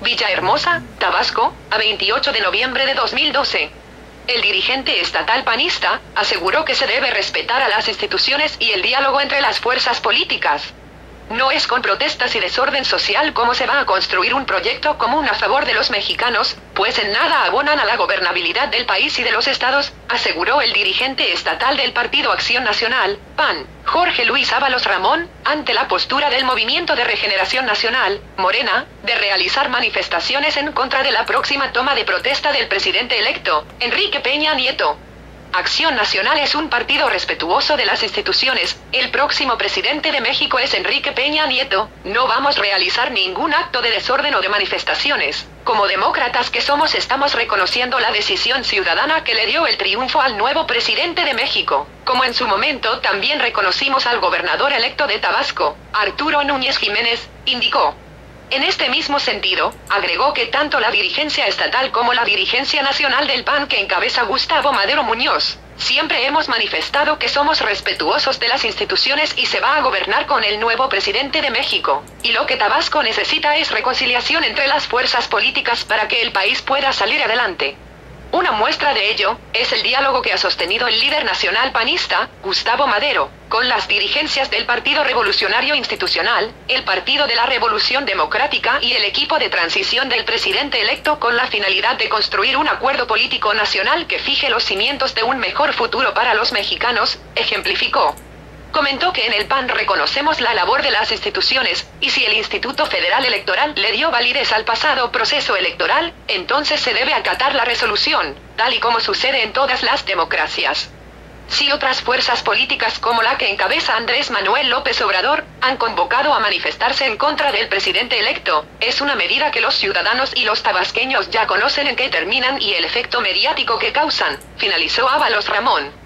Villahermosa, Tabasco, a 28 de noviembre de 2012. El dirigente estatal panista aseguró que se debe respetar a las instituciones y el diálogo entre las fuerzas políticas. No es con protestas y desorden social como se va a construir un proyecto común a favor de los mexicanos, pues en nada abonan a la gobernabilidad del país y de los estados, aseguró el dirigente estatal del Partido Acción Nacional, PAN, Jorge Luis Ávalos Ramón, ante la postura del Movimiento de Regeneración Nacional, Morena, de realizar manifestaciones en contra de la próxima toma de protesta del presidente electo, Enrique Peña Nieto. Acción Nacional es un partido respetuoso de las instituciones, el próximo presidente de México es Enrique Peña Nieto, no vamos a realizar ningún acto de desorden o de manifestaciones. Como demócratas que somos, estamos reconociendo la decisión ciudadana que le dio el triunfo al nuevo presidente de México, como en su momento también reconocimos al gobernador electo de Tabasco, Arturo Núñez Jiménez, indicó. En este mismo sentido, agregó que tanto la dirigencia estatal como la dirigencia nacional del PAN que encabeza Gustavo Madero Muñoz, siempre hemos manifestado que somos respetuosos de las instituciones y se va a gobernar con el nuevo presidente de México, y lo que Tabasco necesita es reconciliación entre las fuerzas políticas para que el país pueda salir adelante. Una muestra de ello es el diálogo que ha sostenido el líder nacional panista, Gustavo Madero, con las dirigencias del Partido Revolucionario Institucional, el Partido de la Revolución Democrática y el equipo de transición del presidente electo con la finalidad de construir un acuerdo político nacional que fije los cimientos de un mejor futuro para los mexicanos, ejemplificó. Comentó que en el PAN reconocemos la labor de las instituciones, y si el Instituto Federal Electoral le dio validez al pasado proceso electoral, entonces se debe acatar la resolución, tal y como sucede en todas las democracias. Si otras fuerzas políticas como la que encabeza Andrés Manuel López Obrador, han convocado a manifestarse en contra del presidente electo, es una medida que los ciudadanos y los tabasqueños ya conocen en qué terminan y el efecto mediático que causan, finalizó Ávalos Ramón.